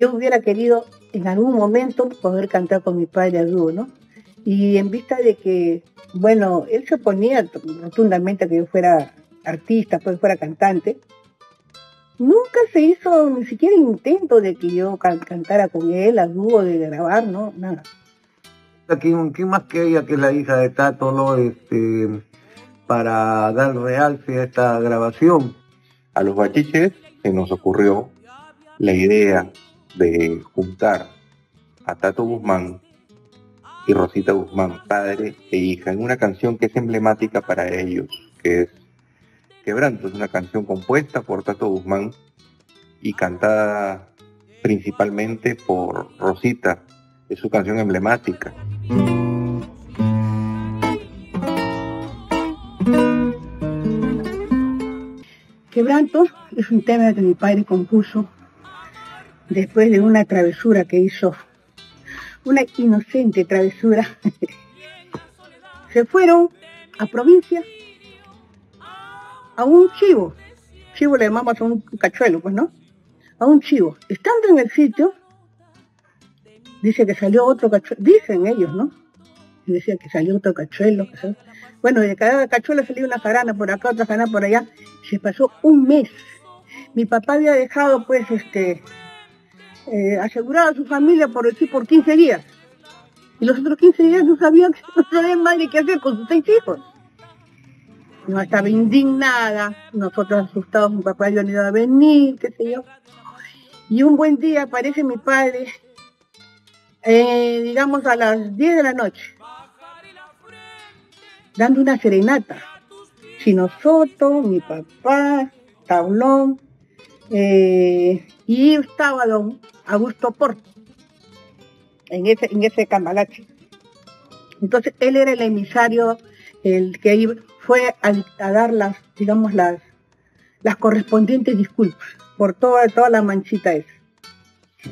Yo hubiera querido en algún momento poder cantar con mi padre a dúo, ¿no? Y en vista de que, bueno, él se oponía rotundamente a que yo fuera artista, pues fuera cantante, nunca se hizo ni siquiera el intento de que yo cantara con él a dúo, de grabar, ¿no? Nada. ¿Quién más que ella, que es la hija de Tato, ¿no? Para dar realce a esta grabación? A los Bachiches se nos ocurrió la idea de juntar a Tato Guzmán y Rosita Guzmán, padre e hija, en una canción que es emblemática para ellos, que es Quebranto. Es una canción compuesta por Tato Guzmán y cantada principalmente por Rosita. Es su canción emblemática. Quebranto es un tema que mi padre compuso después de una travesura que hizo, una inocente travesura. Se fueron a provincia a un chivo, le llamamos a un cachuelo, pues, ¿no? A un chivo. Estando en el sitio, dice que salió otro cachuelo, dicen ellos, ¿no? Y decían que salió otro cachuelo. Bueno, de cada cachuelo salió una jarana por acá, otra jarana por allá. Se pasó un mes. Mi papá había dejado, pues, asegurado a su familia por 15 días. Y los otros 15 días no sabían madre qué hacer con sus 6 hijos. No, estaba indignada, nosotros asustados, mi papá yo no iba a venir, qué sé yo. Y un buen día aparece mi padre, digamos a las 10 de la noche, dando una serenata. Chino Soto, mi papá, Tablón, y estaba don Augusto Porto en ese cambalache. Entonces él era el emisario, el que iba, fue a dar las correspondientes disculpas por toda la manchita esa.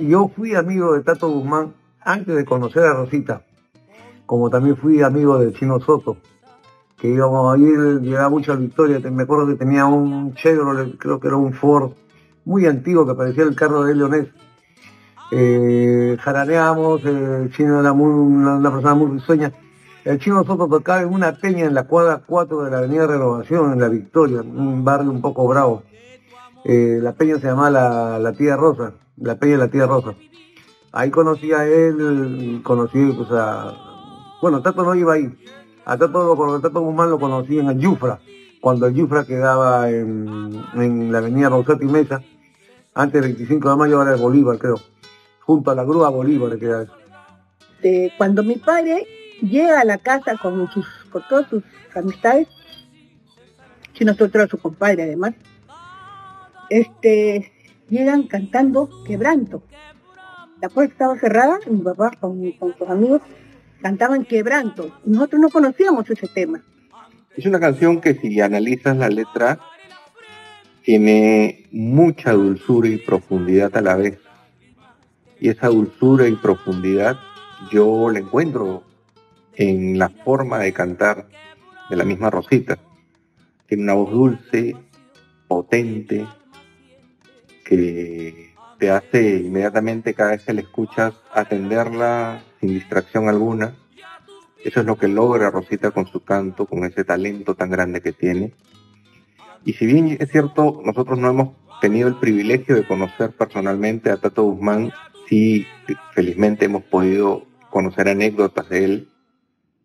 Yo fui amigo de Tato Guzmán antes de conocer a Rosita, como también fui amigo de Chino Soto, que íbamos a ir, llegaba mucho a Victoria. Me acuerdo que tenía un Chevrolet, creo que era un Ford, muy antiguo, que parecía el carro de Leonés. Jaraneamos, el Chino era una persona muy risueña. El Chino Soto tocaba en una peña en la cuadra 4 de la Avenida Renovación, en la Victoria, un barrio un poco bravo. La peña se llamaba la Tía Rosa, la peña de la Tía Rosa. Ahí conocí a él, pues bueno, Tato no iba ahí. A Tato Guzmán lo conocí en el Yufra, cuando el Yufra quedaba en la Avenida Rosetta y Mesa, antes del 25 de mayo, ahora de Bolívar, creo, junto a la grúa Bolívar, que era. Cuando mi padre llega a la casa con todas sus amistades, si nosotros era su compadre además, llegan cantando Quebranto. La puerta estaba cerrada, mi papá con sus amigos cantaban Quebranto. Nosotros no conocíamos ese tema. Es una canción que, si analizas la letra, tiene mucha dulzura y profundidad a la vez. Y esa dulzura y profundidad yo la encuentro en la forma de cantar de la misma Rosita. Tiene una voz dulce, potente, que te hace inmediatamente, cada vez que la escuchas, atenderla sin distracción alguna. Eso es lo que logra Rosita con su canto, con ese talento tan grande que tiene. Y si bien es cierto, nosotros no hemos tenido el privilegio de conocer personalmente a Tato Guzmán, sí, felizmente hemos podido conocer anécdotas de él,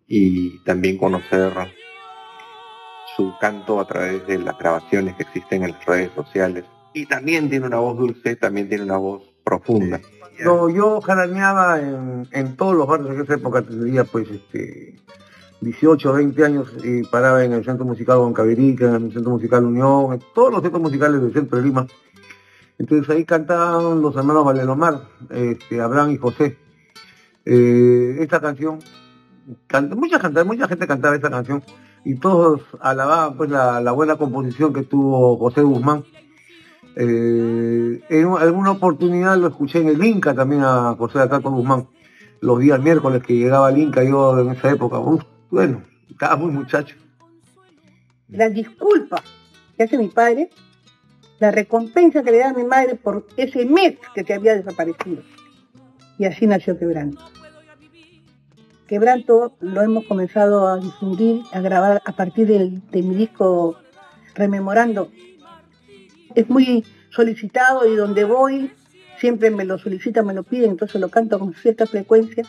y también conocer su canto a través de las grabaciones que existen en las redes sociales. Y también tiene una voz dulce, también tiene una voz profunda. Yo jaraneaba en todos los barrios en esa época, tendría pues 18, 20 años, y paraba en el Centro Musical Huancaverica, en el Centro Musical Unión, en todos los centros musicales del centro de Lima. Entonces ahí cantaban los hermanos Valeromar, Abraham y José. Esta canción, mucha gente cantaba esta canción, y todos alababan pues la buena composición que tuvo José Guzmán. En alguna oportunidad lo escuché en el Inca también, a José Tato Guzmán, los días miércoles que llegaba al Inca. Yo en esa época, bueno, estaba muy muchacho. Las disculpas que hace mi padre la recompensa que le da a mi madre por ese mes que te había desaparecido. Y así nació Quebranto. Quebranto lo hemos comenzado a difundir, a grabar a partir de mi disco Rememorando. Es muy solicitado y donde voy siempre me lo solicitan, me lo piden, entonces lo canto con cierta frecuencia,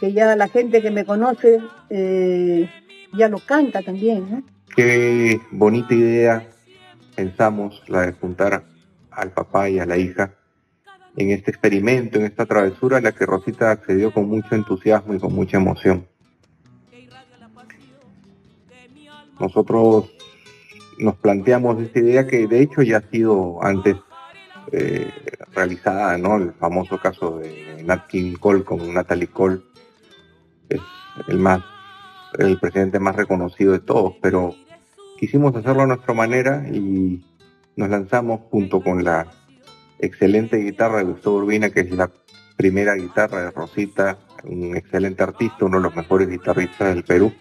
que ya la gente que me conoce ya lo canta también, ¿no? Qué bonita idea pensamos, la de juntar al papá y a la hija en este experimento, en esta travesura a la que Rosita accedió con mucho entusiasmo y con mucha emoción. Nosotros nos planteamos esta idea que de hecho ya ha sido antes realizada, ¿no? El famoso caso de Nat King Cole con Natalie Cole, es el presidente más reconocido de todos, pero quisimos hacerlo a nuestra manera y nos lanzamos junto con la excelente guitarra de Gustavo Urbina, que es la primera guitarra de Rosita, un excelente artista, uno de los mejores guitarristas del Perú,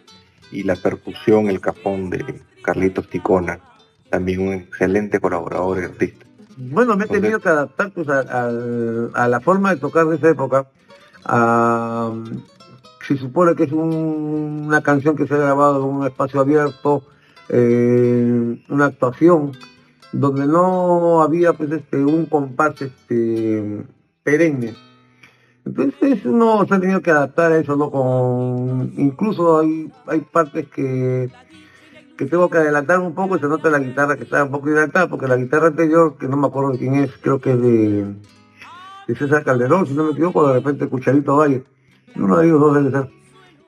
y la percusión, el cajón de Carlos Ticona, también un excelente colaborador y artista. Bueno, me he tenido que adaptar pues, a la forma de tocar de esa época. Se supone que es una canción que se ha grabado en un espacio abierto, una actuación donde no había pues un compás perenne. Entonces uno se ha tenido que adaptar a eso, ¿no? Con incluso hay partes que tengo que adelantar un poco y se nota la guitarra que está un poco adelantada, porque la guitarra anterior, que no me acuerdo de quién es, creo que es de César Calderón, si no me equivoco, de repente Cucharito Valle, uno de ellos dos debe ser,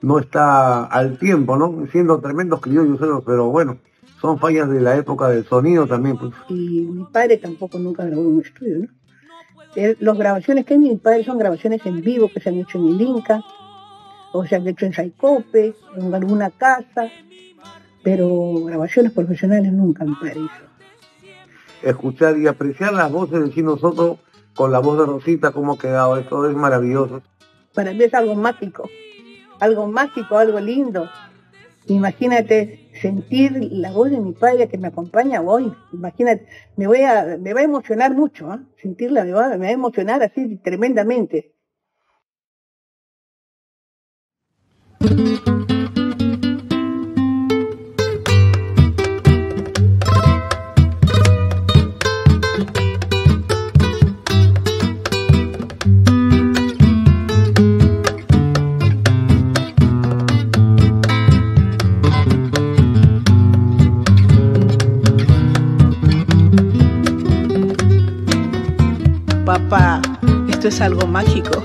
no está al tiempo, ¿no? Siendo tremendos criollos, pero bueno, son fallas de la época del sonido también, pues. Y mi padre tampoco nunca grabó en un estudio, ¿no? Las grabaciones que hay de mi padre son grabaciones en vivo que se han hecho en el Inca, o se han hecho en Saicope, en alguna casa, pero grabaciones profesionales nunca me parece. Escuchar y apreciar las voces de Chino Soto con la voz de Rosita, cómo ha quedado, esto es maravilloso. Para mí es algo mágico, algo lindo. Imagínate sentir la voz de mi padre que me acompaña hoy. Imagínate, me va a emocionar mucho, ¿eh? Sentirla me va a emocionar así tremendamente. Papá, esto es algo mágico.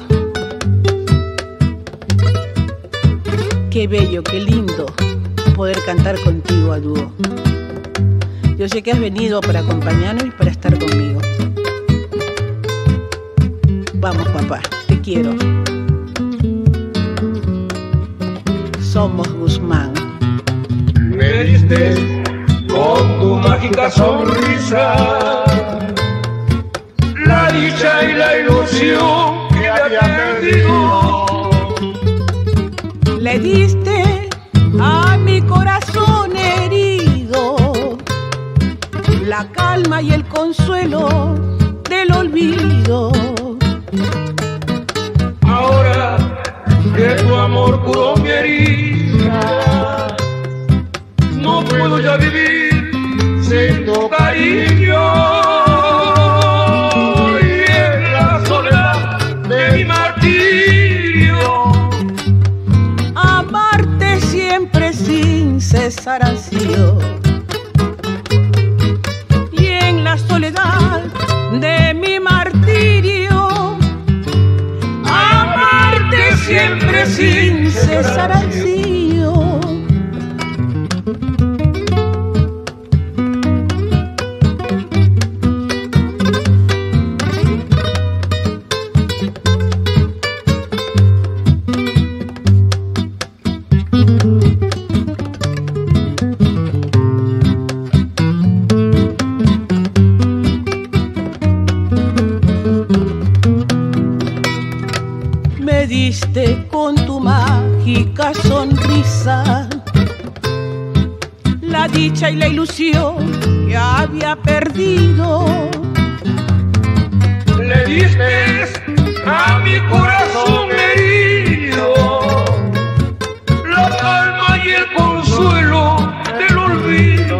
Qué bello, qué lindo poder cantar contigo a dúo. Yo sé que has venido para acompañarnos y para estar conmigo. Vamos, papá, te quiero. Somos Guzmán. Me diste con tu mágica sonrisa la dicha y la ilusión que había perdido. Le diste a mi corazón herido la calma y el consuelo del olvido. Ahora que tu amor curó mi herida, no puedo ya vivir sin tu cariño. César ha sido, y en la soledad de mi martirio, amarte siempre sin cesar ha sido. la dicha y la ilusión que había perdido. Le diste a mi corazón herido la calma y el consuelo del olvido.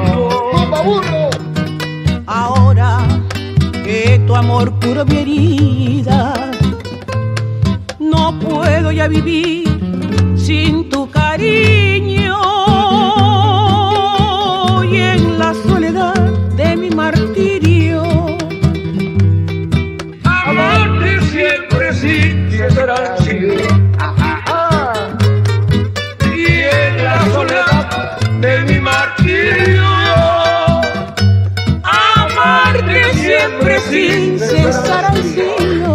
Ahora que tu amor curó mi herida, no puedo ya vivir sin tu cariño. Y en la soledad de mi martirio, amarte siempre sí será chido. Y en la soledad de mi martirio, amarte siempre sí será chido.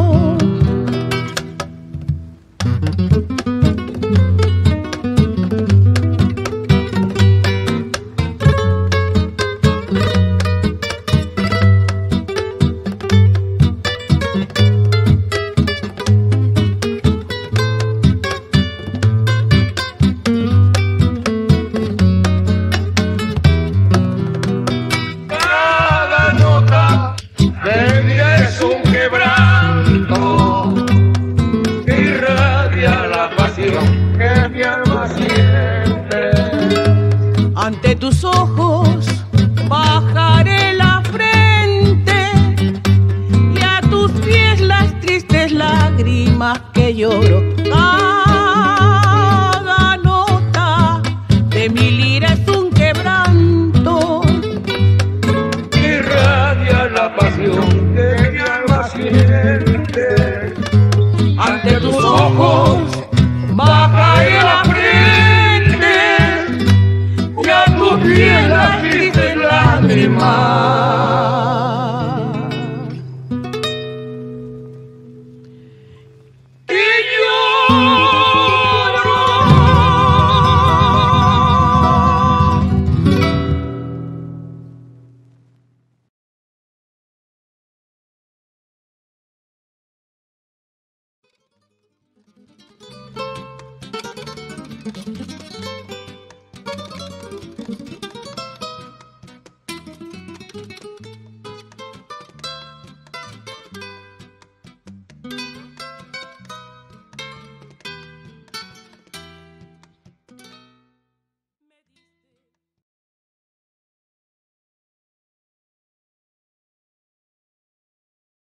Ante tus ojos bajaré la frente y a tus pies las tristes lágrimas que lloro. Cada nota de mi lira es un quebranto que irradia la pasión de mi alma siente. Ante tus ojos bajaré la frente y en la triste lágrima y lloro.